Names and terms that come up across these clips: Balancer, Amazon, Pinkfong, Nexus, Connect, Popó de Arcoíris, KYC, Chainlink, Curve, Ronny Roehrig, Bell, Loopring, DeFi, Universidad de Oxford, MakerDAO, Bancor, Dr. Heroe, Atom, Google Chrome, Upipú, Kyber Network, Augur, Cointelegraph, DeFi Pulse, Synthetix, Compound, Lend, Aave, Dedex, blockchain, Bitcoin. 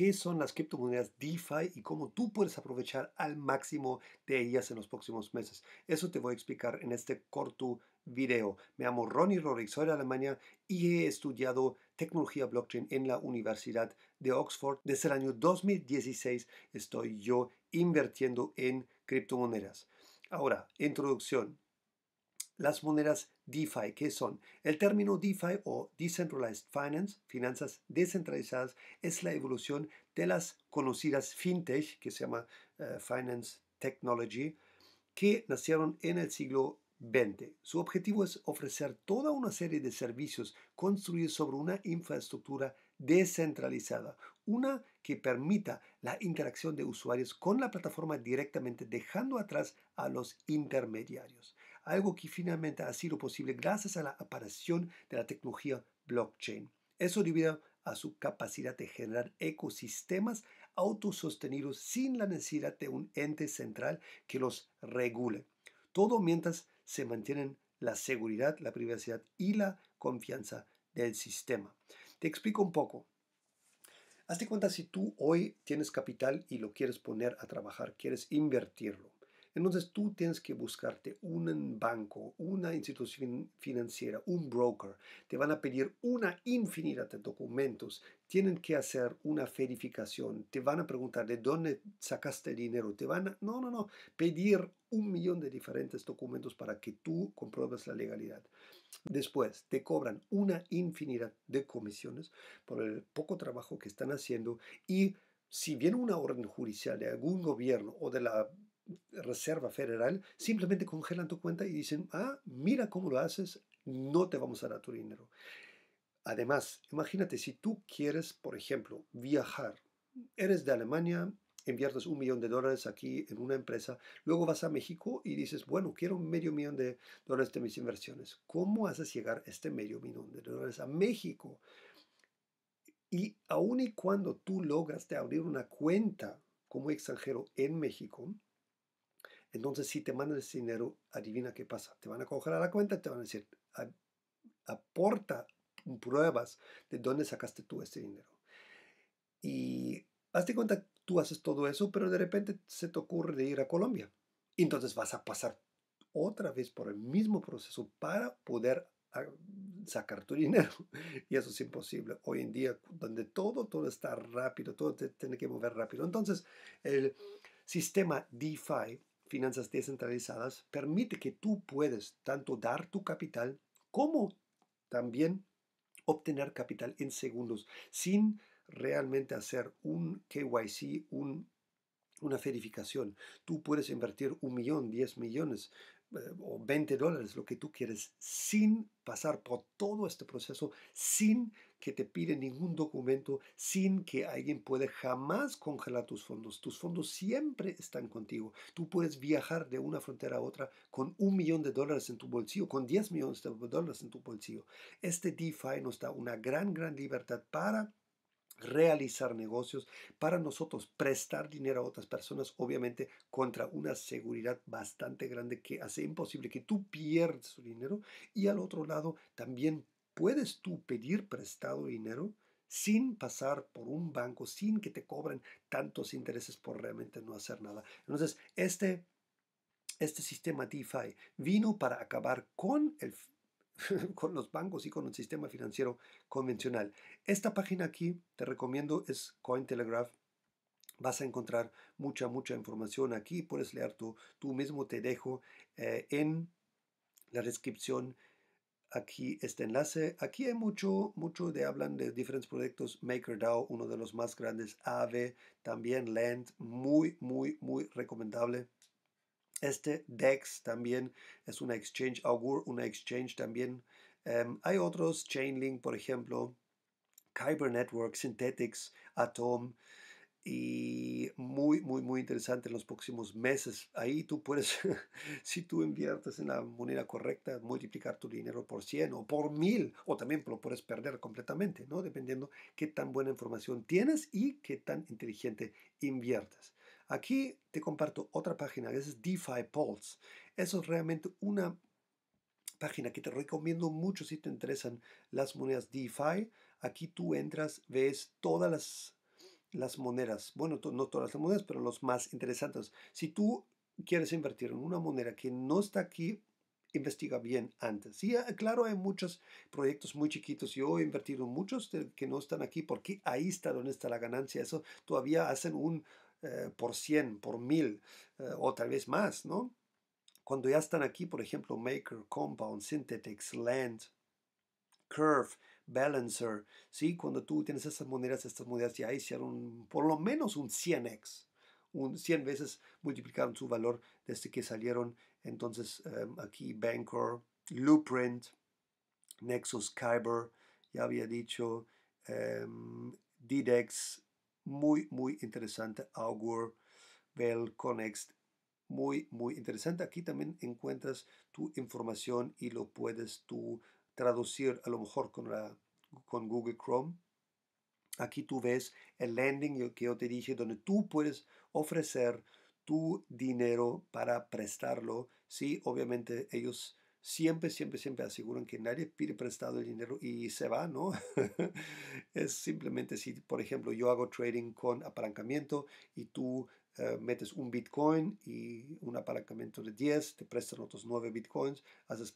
qué son las criptomonedas DeFi y cómo tú puedes aprovechar al máximo de ellas en los próximos meses. Eso te voy a explicar en este corto video. Me llamo Ronny Roehrig, soy de Alemania y he estudiado tecnología blockchain en la Universidad de Oxford. Desde el año 2016 estoy yo invirtiendo en criptomonedas. Ahora, introducción. Las monedas DeFi, ¿qué son? El término DeFi o Decentralized Finance, finanzas descentralizadas, es la evolución de las conocidas fintech, que se llama Finance Technology, que nacieron en el siglo XX. Su objetivo es ofrecer toda una serie de servicios construidos sobre una infraestructura descentralizada, una que permita la interacción de usuarios con la plataforma directamente, dejando atrás a los intermediarios. Algo que finalmente ha sido posible gracias a la aparición de la tecnología blockchain. Eso debido a su capacidad de generar ecosistemas autosostenidos sin la necesidad de un ente central que los regule. Todo mientras se mantienen la seguridad, la privacidad y la confianza del sistema. Te explico un poco. Hazte cuenta si tú hoy tienes capital y lo quieres poner a trabajar, quieres invertirlo. Entonces tú tienes que buscarte un banco, una institución financiera, un broker. Te van a pedir una infinidad de documentos. Tienen que hacer una verificación. Te van a preguntar de dónde sacaste el dinero. Te van a pedir 1 millón de diferentes documentos para que tú compruebes la legalidad. Después te cobran una infinidad de comisiones por el poco trabajo que están haciendo. Y si viene una orden judicial de algún gobierno o de la Reserva Federal, simplemente congelan tu cuenta y dicen, ah, mira cómo lo haces, no te vamos a dar tu dinero. Además, imagínate si tú quieres, por ejemplo, viajar, eres de Alemania, inviertes $1 millón aquí en una empresa, luego vas a México y dices, bueno, quiero $500,000 de mis inversiones. ¿Cómo haces llegar este $500,000 a México? Y aun y cuando tú logras de abrir una cuenta como extranjero en México, entonces, si te mandan ese dinero, adivina qué pasa. Te van a coger a la cuenta y te van a decir, aporta pruebas de dónde sacaste tú este dinero. Y hazte cuenta, tú haces todo eso, pero de repente se te ocurre de ir a Colombia. Entonces vas a pasar otra vez por el mismo proceso para poder sacar tu dinero. Y eso es imposible. Hoy en día, donde todo está rápido, todo te tiene que mover rápido. Entonces, el sistema DeFi, finanzas descentralizadas, permite que tú puedes tanto dar tu capital como también obtener capital en segundos sin realmente hacer un KYC, una verificación. Tú puedes invertir $1 millón, $10 millones o $20, lo que tú quieres, sin pasar por todo este proceso, sin que te piden ningún documento, sin que alguien pueda jamás congelar tus fondos. Tus fondos siempre están contigo. Tú puedes viajar de una frontera a otra con $1 millón en tu bolsillo, con $10 millones en tu bolsillo. Este DeFi nos da una gran libertad para realizar negocios, para nosotros prestar dinero a otras personas, obviamente contra una seguridad bastante grande que hace imposible que tú pierdas tu dinero, y al otro lado también puedes tú pedir prestado dinero sin pasar por un banco, sin que te cobren tantos intereses por realmente no hacer nada. Entonces, este sistema DeFi vino para acabar con los bancos y con el sistema financiero convencional. Esta página aquí, te recomiendo, es Cointelegraph. Vas a encontrar mucha información aquí. Puedes leer tú mismo. Te dejo en la descripción aquí este enlace. Aquí hay mucho de hablan de diferentes proyectos. MakerDAO, uno de los más grandes. Aave, también Lend. Muy recomendable. Este Dedex también es una exchange, Augur, una exchange también. Hay otros, Chainlink, por ejemplo, Kyber Network, Synthetix, Atom, y muy interesante en los próximos meses. Ahí tú puedes, si tú inviertes en la moneda correcta, multiplicar tu dinero por 100 o por 1000, o también lo puedes perder completamente, ¿no? Dependiendo qué tan buena información tienes y qué tan inteligente inviertes. Aquí te comparto otra página, que es DeFi Pulse. Eso es realmente una página que te recomiendo mucho si te interesan las monedas DeFi. Aquí tú entras, ves todas las las monedas, bueno, no todas las monedas, pero los más interesantes. Si tú quieres invertir en una moneda que no está aquí, investiga bien antes. Sí, claro, hay muchos proyectos muy chiquitos. Yo he invertido en muchos que no están aquí porque ahí está donde está la ganancia. Eso todavía hacen un por 100, por 1000 o tal vez más, ¿no? Cuando ya están aquí, por ejemplo, Maker, Compound, Synthetix, Lend, Curve, Balancer, ¿sí? Cuando tú tienes estas monedas ya hicieron por lo menos un 100x, 100 veces multiplicaron su valor desde que salieron. Entonces aquí Bancor, Loopring, Nexus, Kyber, ya había dicho, Dedex, muy, muy interesante, Augur, Bell, Connect, muy, muy interesante. Aquí también encuentras tu información y lo puedes tú traducir a lo mejor con Google Chrome. Aquí tú ves el lending que yo te dije, donde tú puedes ofrecer tu dinero para prestarlo. Sí, obviamente ellos siempre aseguran que nadie pide prestado el dinero y se va, ¿no? Es simplemente si, por ejemplo, yo hago trading con apalancamiento y tú metes un Bitcoin y un apalancamiento de 10, te prestan otros 9 Bitcoins, haces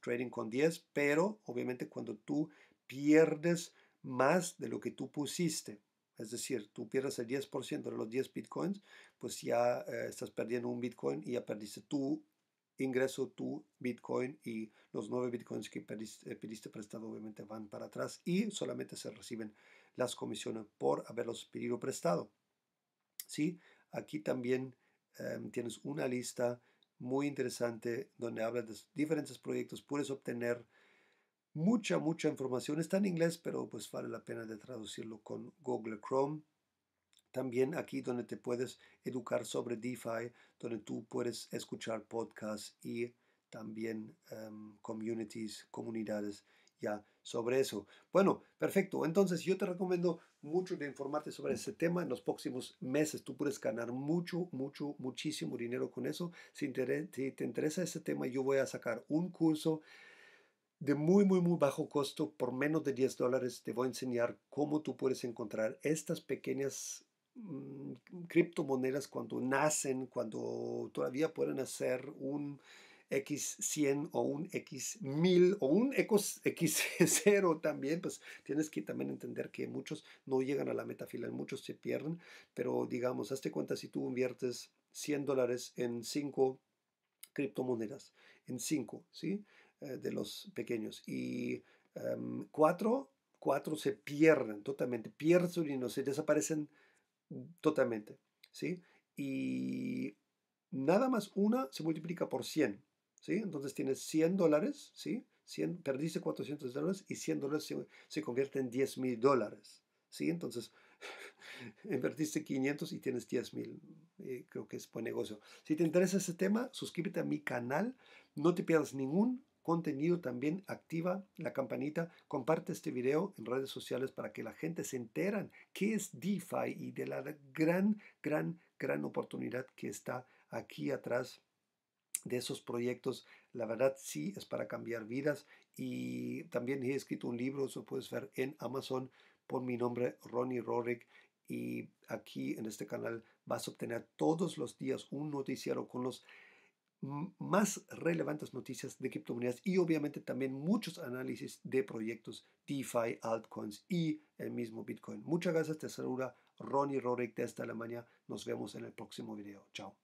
trading con 10, pero obviamente cuando tú pierdes más de lo que tú pusiste, es decir, tú pierdes el 10% de los 10 Bitcoins, pues ya estás perdiendo un Bitcoin y ya perdiste tu ingreso, tu Bitcoin, y los 9 Bitcoins que pediste prestado obviamente van para atrás y solamente se reciben las comisiones por haberlos pedido prestado. ¿Sí? Aquí también tienes una lista muy interesante donde hablas de diferentes proyectos. Puedes obtener mucha información. Está en inglés, pero pues vale la pena de traducirlo con Google Chrome. También aquí donde te puedes educar sobre DeFi, donde tú puedes escuchar podcasts y también comunidades ya sobre eso. Bueno, perfecto. Entonces yo te recomiendo mucho de informarte sobre ese tema en los próximos meses. Tú puedes ganar muchísimo dinero con eso. Si te interesa ese tema, yo voy a sacar un curso de muy bajo costo, por menos de $10, te voy a enseñar cómo tú puedes encontrar estas pequeñas criptomonedas cuando nacen, cuando todavía pueden hacer un X100 o un X1000 o un X0 también. Pues tienes que también entender que muchos no llegan a la meta final, muchos se pierden, pero digamos, hazte cuenta si tú inviertes $100 en 5 criptomonedas, en 5, ¿sí? De los pequeños, y cuatro se pierden totalmente, pierden su dinero, se desaparecen totalmente, ¿sí? Y nada más una se multiplica por 100, ¿sí? Entonces tienes $100, ¿sí? 100, perdiste $400 y $100 se convierte en $10,000, ¿sí? Entonces invertiste 500 y tienes 10,000. Creo que es buen negocio. Si te interesa este tema, suscríbete a mi canal, no te pierdas ningún contenido. También activa la campanita, comparte este video en redes sociales para que la gente se entere qué es DeFi y de la gran oportunidad que está aquí atrás de esos proyectos. La verdad sí es para cambiar vidas, y también he escrito un libro, eso puedes ver en Amazon por mi nombre, Ronny Roehrig, y aquí en este canal vas a obtener todos los días un noticiero con los más relevantes noticias de criptomonedas y obviamente también muchos análisis de proyectos DeFi, altcoins y el mismo Bitcoin. Muchas gracias, te saluda Ronny Roehrig desde Alemania. Nos vemos en el próximo video. Chao.